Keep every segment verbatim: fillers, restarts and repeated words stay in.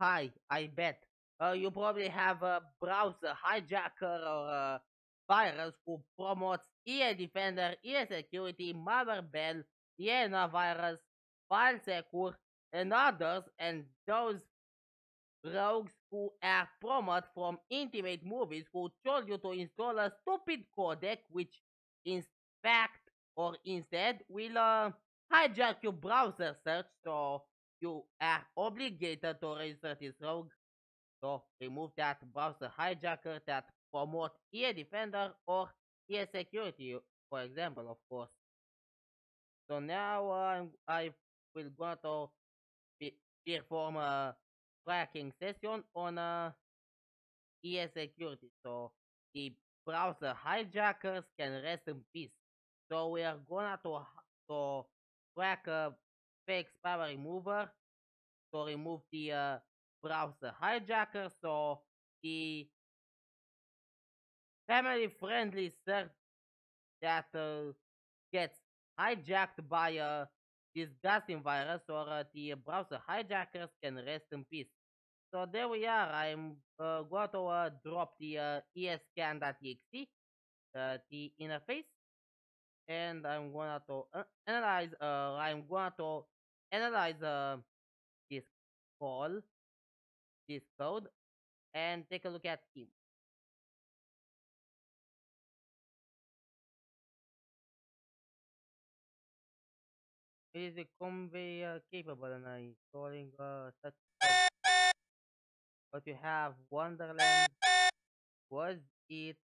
Hi, I bet. Uh, you probably have a browser hijacker or a virus who promotes I E Defender, I E Security, Mother Bell, Virus, FileSecure, and others, and those rogues who are promoted from Intimate Movies who told you to install a stupid codec, which in fact or instead will uh, hijack your browser search, so you are obligated to register this rogue. So remove that browser hijacker that promotes I E Defender or I E Security, for example, of course. So now uh, I will go to perform a tracking session on uh, I E Security. So the browser hijackers can rest in peace. So we are gonna to, to track a fake power remover to remove the uh, browser hijacker. So the family-friendly search that uh, gets hijacked by a disgusting virus or uh, the browser hijackers can rest in peace. So there we are. I'm uh, going to uh, drop the uh, E S C A N dot E X E, uh, the interface, and I'm going to uh, analyze. Uh, I'm going to analyze uh, this call, this code, and take a look at him. Is the convey uh, capable and uh, installing uh, such code? But you have Wonderland. Was it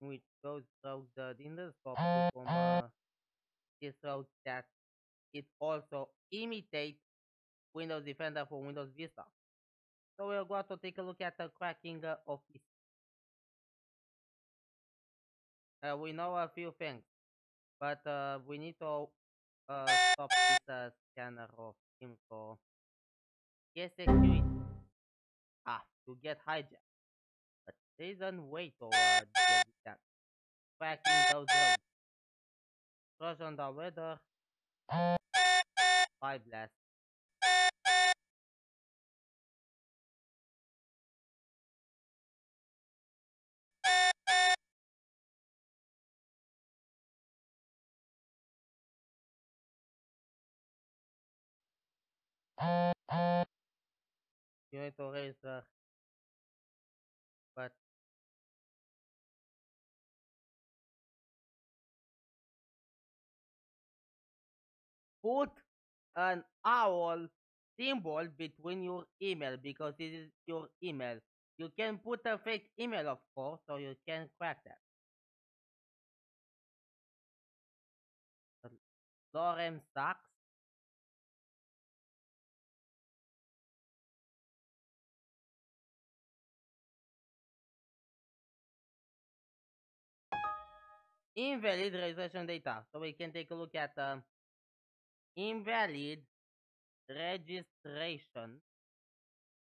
which goes through the Windows software from uh, this route that it also imitates Windows Defender for Windows Vista. So we're going to take a look at the cracking uh, of this. Uh, we know a few things. But uh, we need to uh, stop this uh, scanner of him, so yes, security. Ah, to get hijacked. But there is a way to uh, get that. Cracking those roads. Crush on the weather. Five blast. You need to register, but put an owl symbol between your email because this is your email. You can put a fake email, of course, so you can crack that. Lorem sucks. Invalid registration data. So we can take a look at um, invalid registration.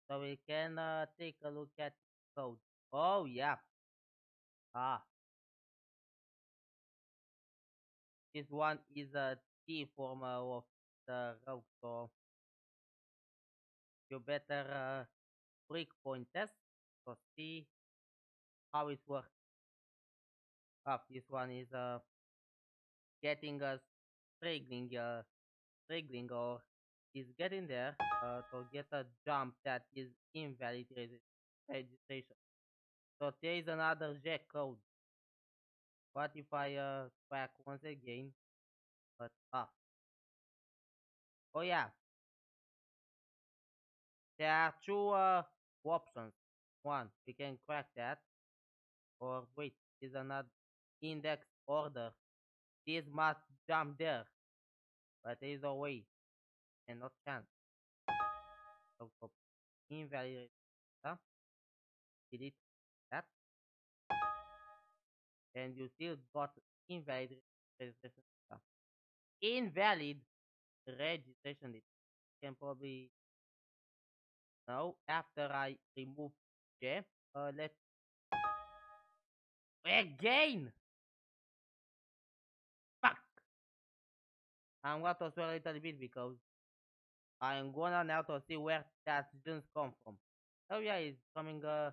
So we can uh, take a look at code. Oh yeah. Ah. This one is a T form of the route. So you better uh, breakpoint test to see how it works. Up. This one is uh, getting a straggling, uh, straggling or is getting there uh, to get a jump that is invalid registration. So there is another jack code. What if I uh, crack once again? But ah, oh yeah, there are two uh, options. One, we can crack that, or wait, is another. Index order. This must jump there, but there is a way and not chance. So, so invalid data. Delete that, and you still got invalid registration data. Invalid registration data. You can probably now after I remove J. Uh, let's again. I'm going to swear a little bit because I'm gonna now to see where that zooms come from. Oh yeah, it's coming uh,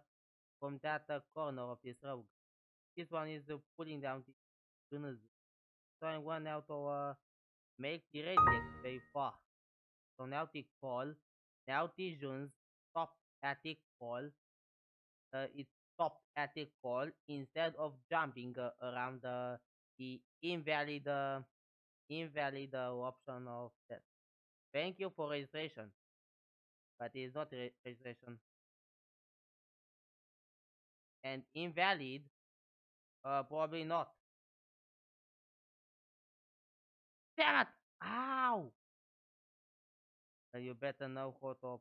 from that uh, corner of this rogue. This one is uh, pulling down the zoom. So I'm gonna now to uh, make the radius very far. So now the call, now the zooms stop at the call. Uh, it stopped at the call instead of jumping uh, around the, the invalid uh, invalid uh, option of that. Thank you for registration, but it is not re registration. And invalid, uh, probably not. Damn it! Ow! Uh, you better know how to.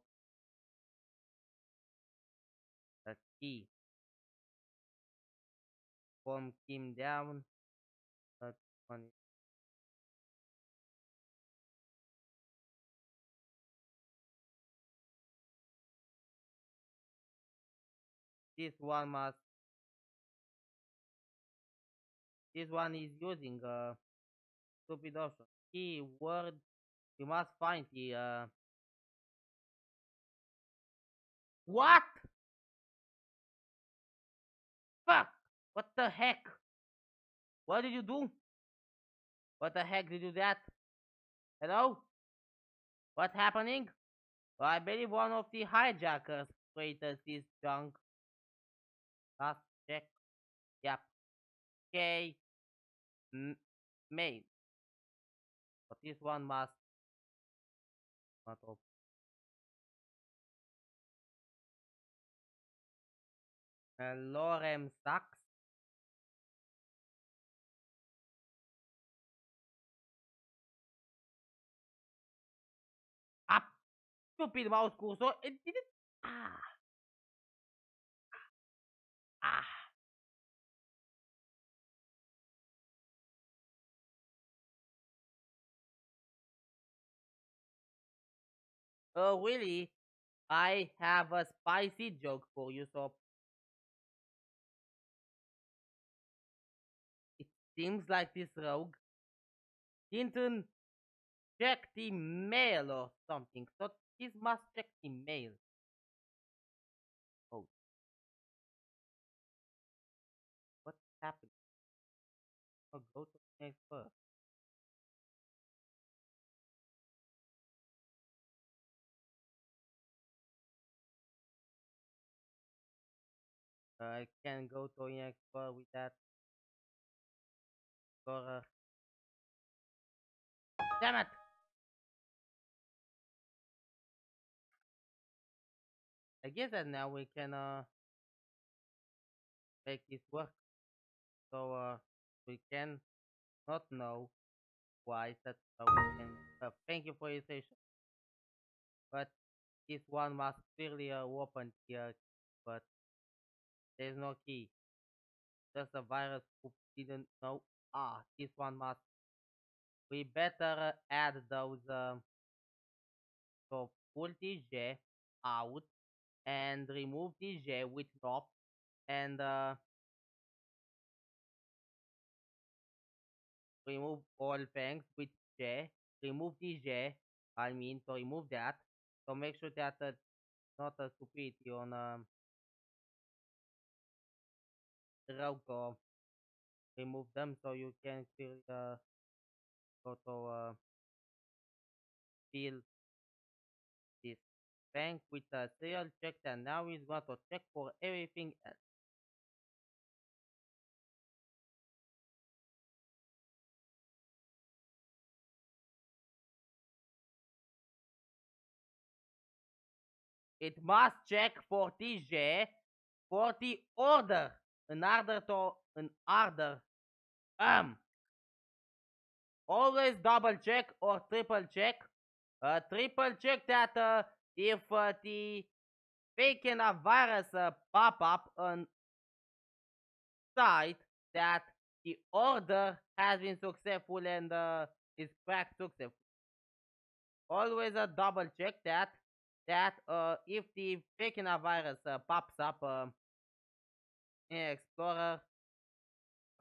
A key. From Kim down. That's funny. This one must. This one is using a stupid option. Keyword. You must find the. Uh... What? Fuck! What the heck? What did you do? What the heck did you do that? Hello? What's happening? Well, I believe one of the hijackers created this junk. Last check. Yep. Okay. M made. But this one must not open. Uh, Lorem sucks. Up, stupid mouse cursor. It didn't. Ah. Ah. Oh, really? I have a spicy joke for you, so. Seems like this rogue didn't check the mail or something, so this must check the mail. Oh. What's happening? I'll go to the next first. Uh, I can go to the next first with that. Or, uh... Damn it! I guess that now we can uh, make this work. So uh, we can not know why that uh, we can. Uh, thank you for your session. But this one must clearly uh, open here. But there's no key. Just a virus who didn't know. Ah, this one must. We better add those. Uh, so pull the J out and remove the J with top and uh, remove all things with J. Remove the J. I mean, so remove that. So make sure that uh, not a stupidity on um, Rogo. Remove them so you can clear the photo uh, fill this bank with a serial check, and now it's going to check for everything else. It must check for T J for the order. An order to an order. Um. Always double check or triple check. Uh, triple check that uh, if uh, the fake enough virus uh, pop up on site that the order has been successful and uh, is cracked successful. Always a uh, double check that that uh, if the fake enough virus uh, pops up. Uh, Explorer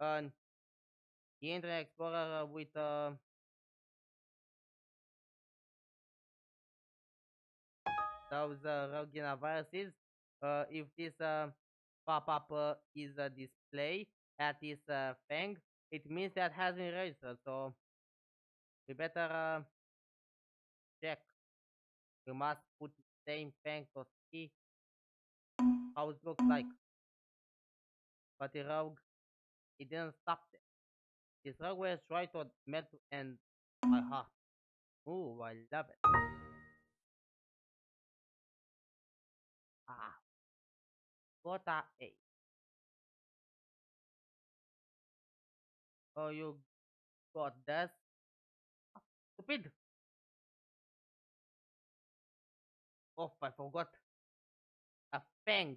and uh, the Internet Explorer uh, with uh, those uh, regular viruses. Uh, if this uh, pop-up uh, is a display at this uh, thing, it means that has been registered, so we better uh, check. We must put the same thing to see how it looks like. But the rogue, it didn't stop there. This rogue was trying to melt and my heart. Ooh, I love it. Ah, what a A. Oh, you got this? Oh, stupid! Oh, I forgot a fang.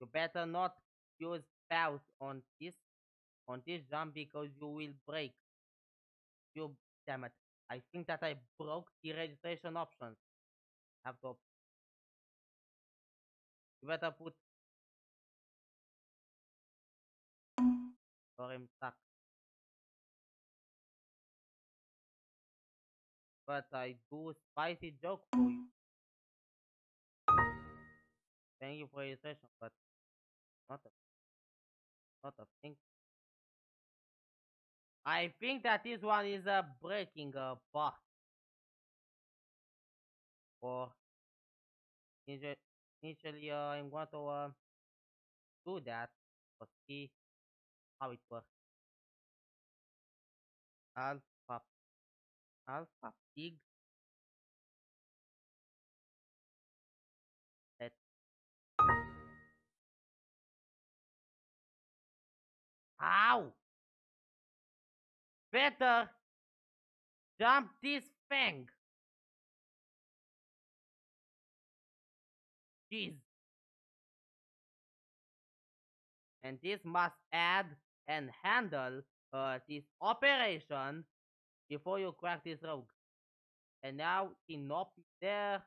You better not use spouse on this on this jump because you will break. You damn it! I think that I broke the registration options. Have to. You better put. Or I'm stuck. But I do spicy joke for you. Thank you for your session, but not a not a thing. I think that this one is a breaking a part. Or initially uh, I'm going to uh, do that for see how it works. Alpha Alpha Pig. Let's ow! Better jump this fang. Jeez. And this must add and handle uh, this operation before you crack this rogue. And now the knob is there,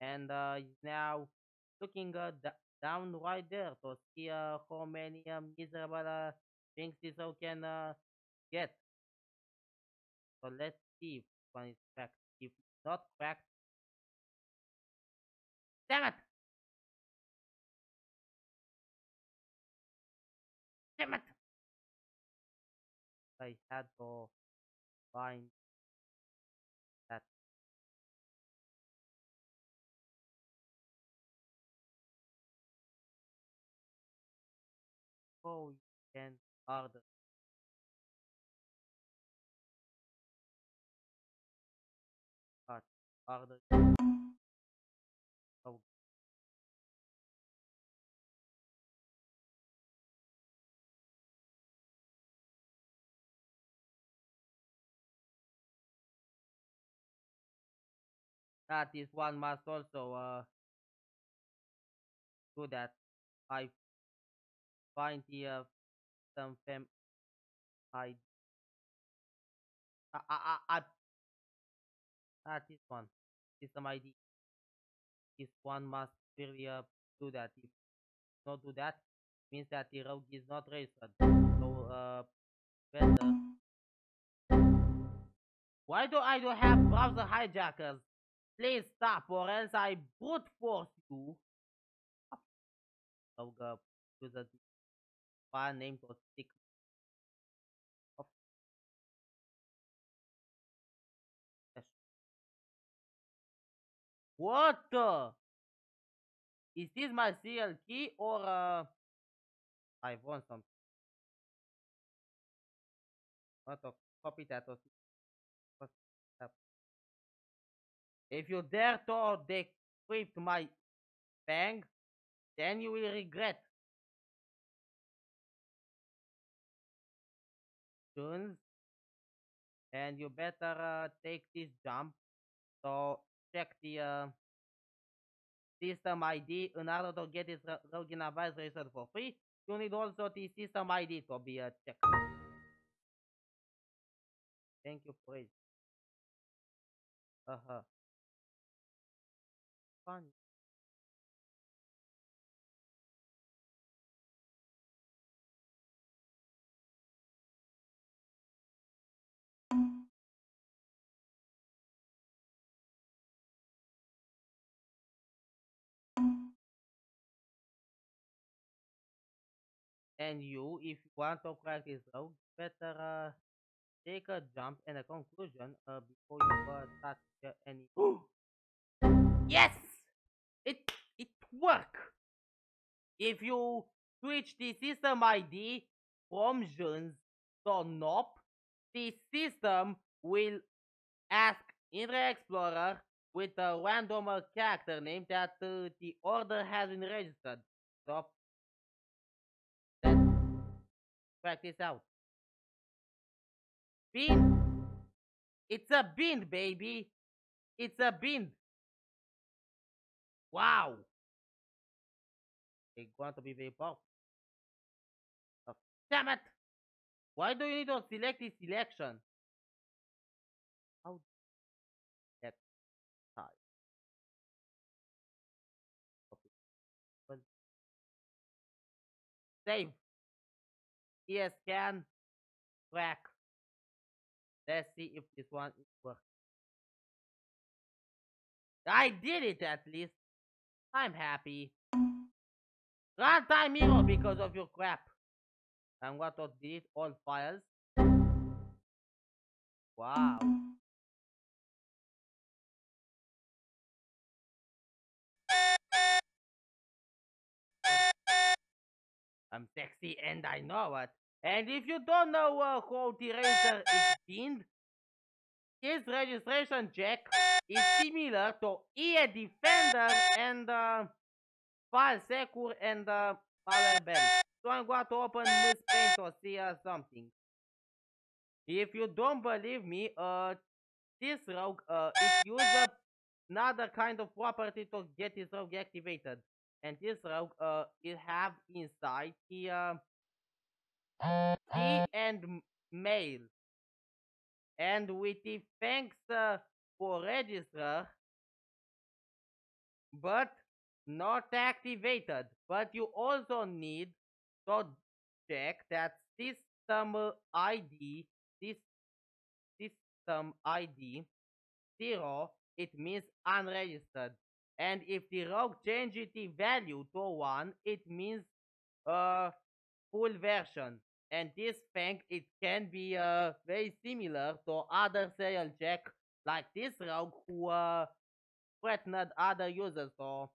and uh, now looking uh, down right there to see uh, how many uh, miserable uh, things this rogue can uh, get. So let's see if one is cracked. If not cracked, damn it! Damn it! I had to find that. Oh, you can order. But order. Oh. That is one must also uh, do that. I find the uh, some fam I I I I that is one is some I D. This one must really uh, do that. If not do that, means that the rogue is not registered. So uh, better. Why do I do have browser hijackers? Please stop, or else I brute force you. So go use a file name to stick. Up. What the? Is this my serial key or uh, I want something? Not to copy that or. If you dare to decrypt my fang, then you will regret. Tunes, and you better uh, take this jump. So check the uh, system I D in order to get this login advice registered for free. You need also the system I D to be uh, checked. Thank you for it. Uh huh. Funny. and you, if you want to crack this log, better uh, take a jump and a conclusion uh, before you uh, touch uh, any. Yes, it it worked. If you switch the system I D from Jones to N O P, the system will ask Internet Explorer with a random character name that uh, the order has been registered. So let's practice out. Bin. It's a bin, baby. It's a bin. Wow. It's going to be very powerful. Oh, damn it. Why do you need to select this selection? How that type? Okay. Save. ESCAN. Crack. Let's see if this one is working. I did it at least. I'm happy. Runtime error because of your crap. I'm going to delete all files. Wow. I'm sexy and I know it. And if you don't know uh, how the eraser is pinned, his registration check is similar to I E Defender and uh, FileSecure and uh, Power remover. So I'm going to open this pane to see uh, something. If you don't believe me, uh, this rogue uh, it uses another kind of property to get this rogue activated. And this rogue uh, it have inside the uh, key and mail. And with the thanks uh, for register, but not activated. But you also need to check that system I D, this system I D zero, it means unregistered. And if the rogue changes the value to one, it means uh, full version. And this thing, it can be uh, very similar to other serial check like this rogue who uh, threatened other users to, uh,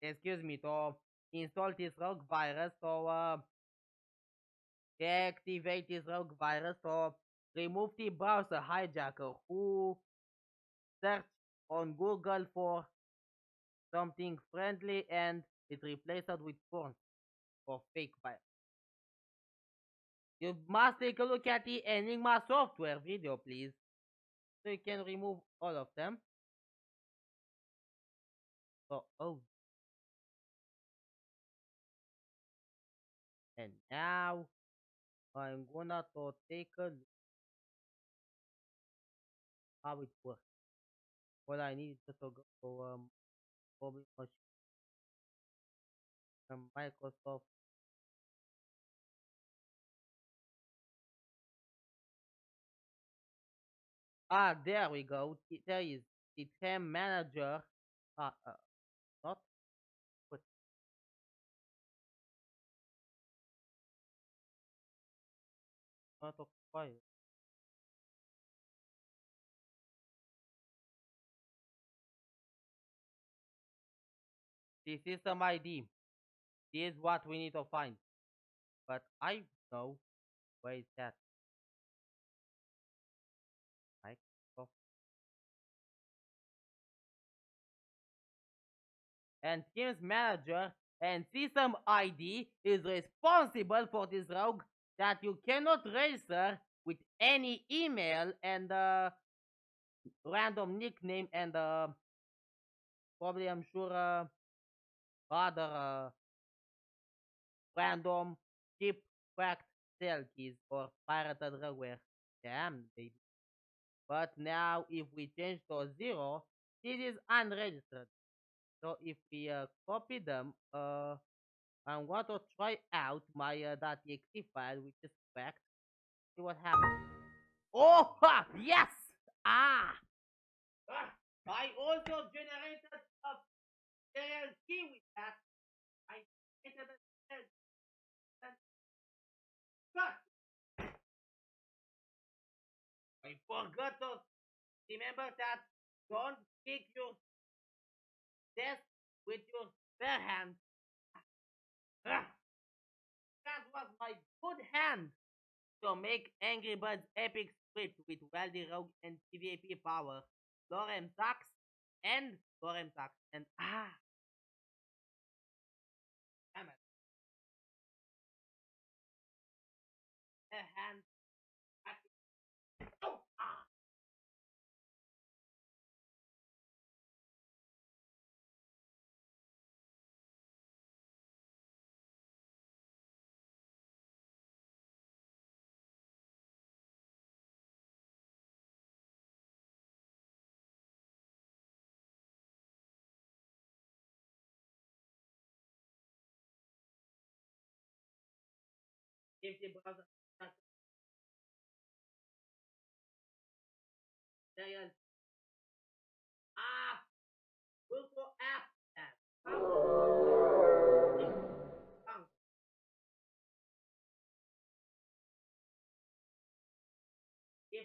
excuse me, to install this rogue virus, to uh, deactivate this rogue virus, to remove the browser hijacker who searched on Google for something friendly and it replaced it with porn or fake virus. You must take a look at the Enigma software video, please. So you can remove all of them. So, oh. And now, I'm gonna to take a look how it works. What I need is to go to um, probably um, Microsoft. Ah, there we go. There is the T A M manager. Ah, uh, not. Good. Not acquired. The system I D. This is what we need to find. But I know where is that. And Teams Manager and System I D is responsible for this rogue that you cannot register with any email and uh, random nickname and uh, probably I'm sure uh, other uh, random cheap cracked cell keys or pirated rogueware. Damn, baby. But now if we change to zero, this is unregistered. So if we uh, copy them, uh, I'm going to try out my uh, .exe file, which is cracked. See what happens. Oh, ha! Yes! Ah! ah! I also generated a serial key with that. I generated a serial sorry, forgot those. Remember that. Don't kick your desk with your bare hand. That was my good hand to make Angry Birds epic script with Weldy Rogue and T V A P Power, Lorem Tax and Lorem Tax and ah. Damn it. Her hand. Oh, ah. If the browser dial ah we'll go app if some I D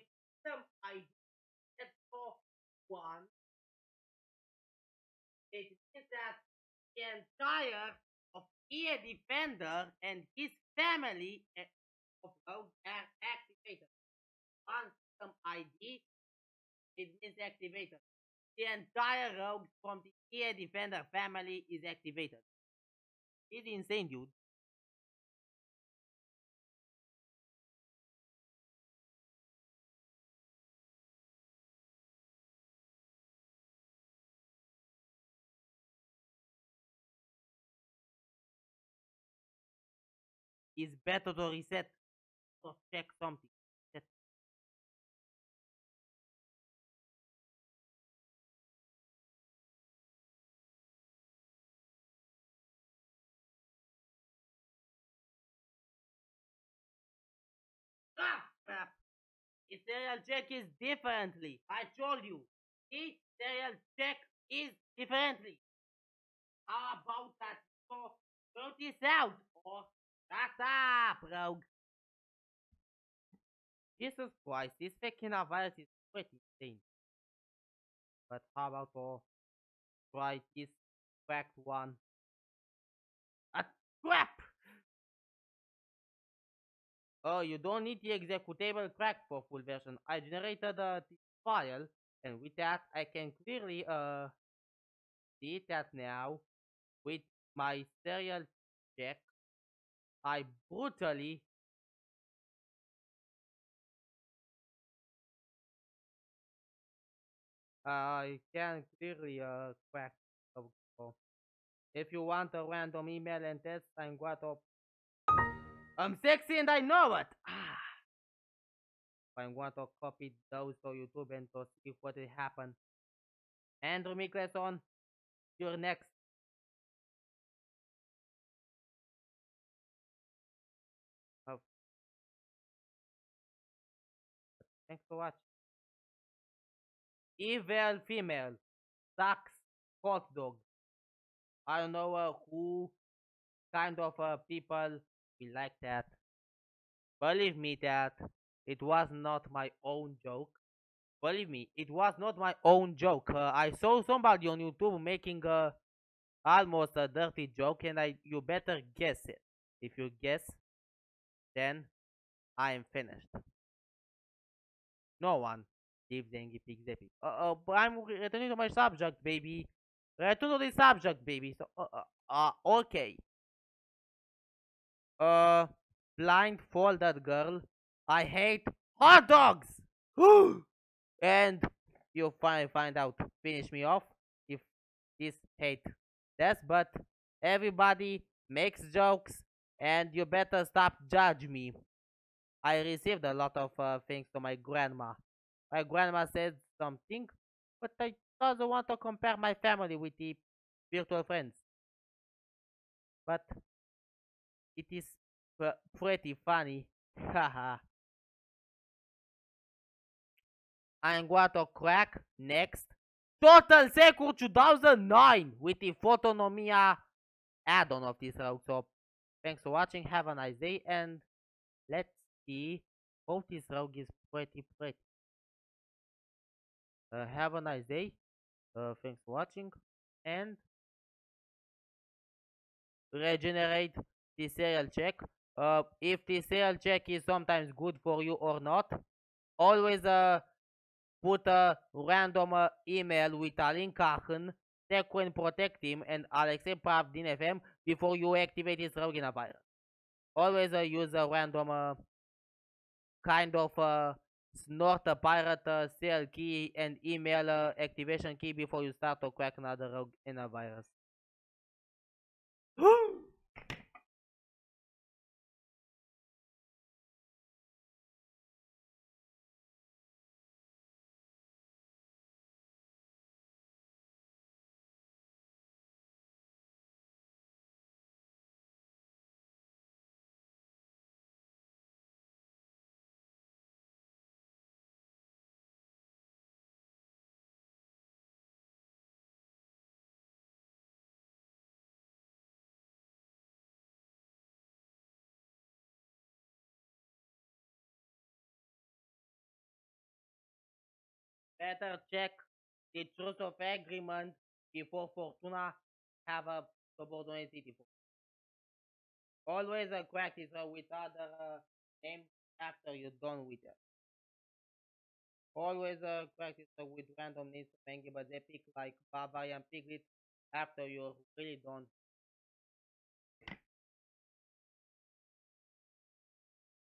set off one it means that the entire of I E Defender and his family of rogues are activated. Once some I D is activated, the entire rogue from the I E Defender family is activated. It's insane, dude. It's better to reset or check something. Serial check is differently. I told you. Each serial check is differently. How about that? So, notice out or that's up, rogue. Jesus Christ, this fucking virus is pretty insane. But how about to try this cracked one? A crap! Oh, you don't need the executable cracked for full version. I generated uh, the file, and with that, I can clearly uh, see that now. With my serial check, I brutally uh, I can clearly uh, crack. If you want a random email and test, I'm going to. I'm sexy and I know it! Ah. I'm going to copy those to YouTube and to see what will happen. Andrew Mikleton, you're next. Oh. Thanks for watching. Evil female. Sucks. Hot dog. I don't know uh, who kind of uh, people like that. Believe me that it was not my own joke. Believe me, it was not my own joke. Uh, I saw somebody on YouTube making a almost a dirty joke, and I you better guess it. If you guess, then I am finished. No one leaves Angry Pig Zappy. Uh, uh, but I'm returning to my subject, baby. Return to the subject, baby. So, uh, uh, uh okay. Uh, blindfolded girl. I hate hot dogs. And you'll finally find out. Finish me off if this hate. That's but everybody makes jokes, and you better stop judge me. I received a lot of uh, things to my grandma. My grandma said something, but I doesn't want to compare my family with the virtual friends. But it is pr pretty funny, haha. I'm going to crack next Total Security two thousand nine with the Photonomia add-on of this route. So, thanks for watching, have a nice day, and let's see. Hope this route is pretty pretty. Uh, have a nice day. Uh, thanks for watching, and regenerate the serial check. Uh, if the serial check is sometimes good for you or not, always uh, put a random uh, email with Alin Kahan, Techwin Protect Team, and Alexei Pravdin F M before you activate his Rogina virus. Always uh, use a random uh, kind of uh, snort a pirate uh, serial key and email uh, activation key before you start to crack another Rogina virus. Better check the truth of agreement before Fortuna have a subordinate city. Always a practice uh, with other uh, names after you're done with them. Always a practice uh, with random names of Angry Birds Epic like Baba and Piglet after you're really done.